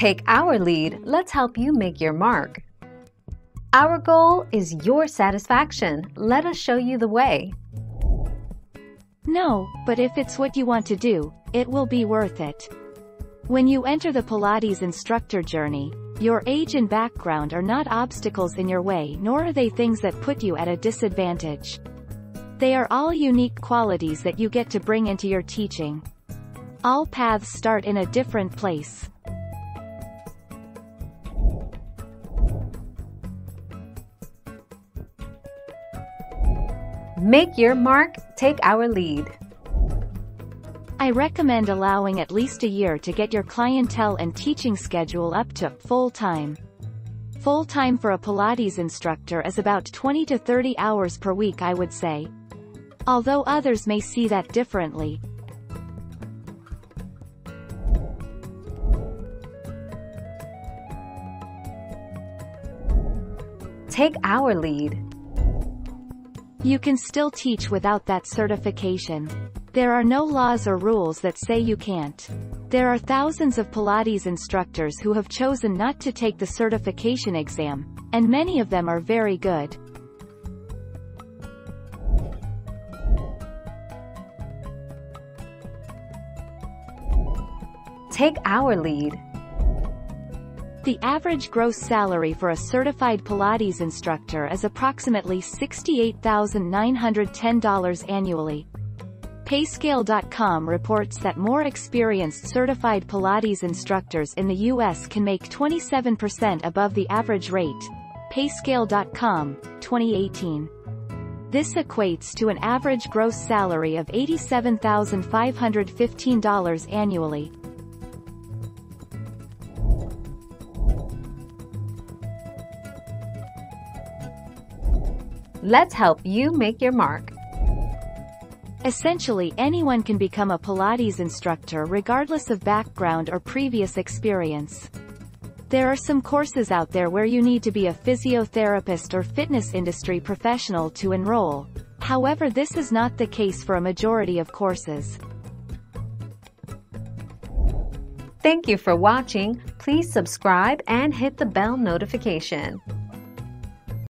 Take our lead, let's help you make your mark. Our goal is your satisfaction. Let us show you the way. No, but if it's what you want to do, it will be worth it. When you enter the Pilates instructor journey, your age and background are not obstacles in your way, nor are they things that put you at a disadvantage. They are all unique qualities that you get to bring into your teaching. All paths start in a different place. Make your mark, take our lead. I recommend allowing at least a year to get your clientele and teaching schedule up to full-time. Full-time for a Pilates instructor is about 20 to 30 hours per week, I would say. Although others may see that differently. Take our lead. You can still teach without that certification. There are no laws or rules that say you can't. There are thousands of Pilates instructors who have chosen not to take the certification exam, and many of them are very good. Take our lead. The average gross salary for a certified Pilates instructor is approximately $68,910 annually. Payscale.com reports that more experienced certified Pilates instructors in the U.S. can make 27% above the average rate. Payscale.com, 2018. This equates to an average gross salary of $87,515 annually. Let's help you make your mark. Essentially, anyone can become a Pilates instructor regardless of background or previous experience. There are some courses out there where you need to be a physiotherapist or fitness industry professional to enroll. However, this is not the case for a majority of courses. Thank you for watching. Please subscribe and hit the bell notification.